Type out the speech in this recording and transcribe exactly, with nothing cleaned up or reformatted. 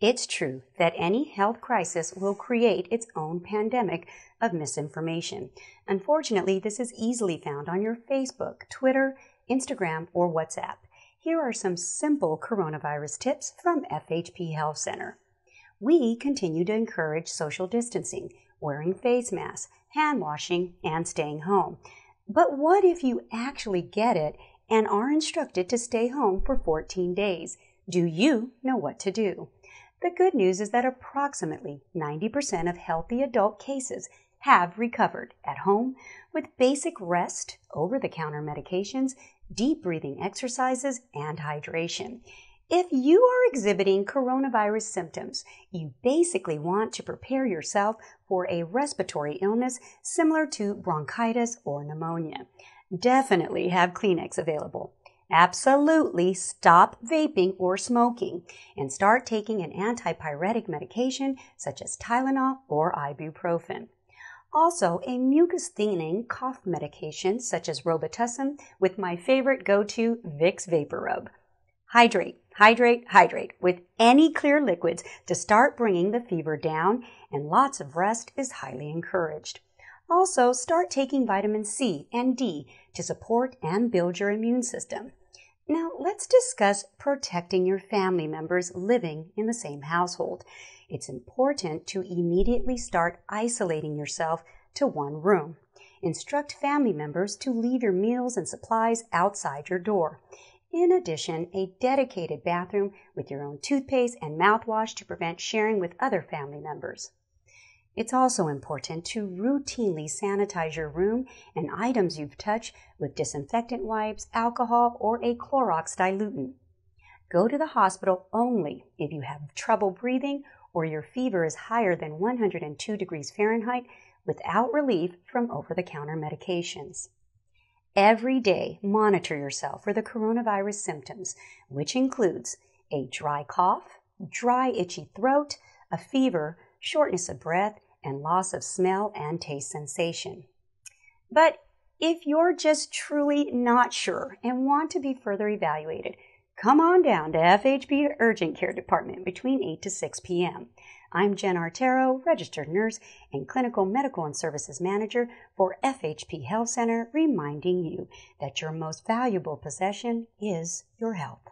It's true that any health crisis will create its own pandemic of misinformation. Unfortunately, this is easily found on your Facebook, Twitter, Instagram, or WhatsApp. Here are some simple coronavirus tips from F H P Health Center. We continue to encourage social distancing, wearing face masks, hand washing, and staying home. But what if you actually get it and are instructed to stay home for fourteen days? Do you know what to do? The good news is that approximately ninety percent of healthy adult cases have recovered at home with basic rest, over-the-counter medications, deep breathing exercises, and hydration. If you are exhibiting coronavirus symptoms, you basically want to prepare yourself for a respiratory illness similar to bronchitis or pneumonia. Definitely have Kleenex available. Absolutely stop vaping or smoking and start taking an antipyretic medication such as Tylenol or Ibuprofen. Also, a mucus-thinning cough medication such as Robitussin with my favorite go-to, Vicks Vaporub. Hydrate, hydrate, hydrate with any clear liquids to start bringing the fever down, and lots of rest is highly encouraged. Also, start taking vitamin C and D to support and build your immune system. Now, let's discuss protecting your family members living in the same household. It's important to immediately start isolating yourself to one room. Instruct family members to leave your meals and supplies outside your door. In addition, a dedicated bathroom with your own toothpaste and mouthwash to prevent sharing with other family members. It's also important to routinely sanitize your room and items you've touched with disinfectant wipes, alcohol, or a Clorox diluent. Go to the hospital only if you have trouble breathing or your fever is higher than one hundred two degrees Fahrenheit without relief from over-the-counter medications. Every day, monitor yourself for the coronavirus symptoms, which includes a dry cough, dry itchy throat, a fever, shortness of breath, and loss of smell and taste sensation. But if you're just truly not sure and want to be further evaluated, come on down to F H P Urgent Care Department between eight to six p m I'm Jen Artero, registered nurse and clinical medical and services manager for F H P Health Center, reminding you that your most valuable possession is your health.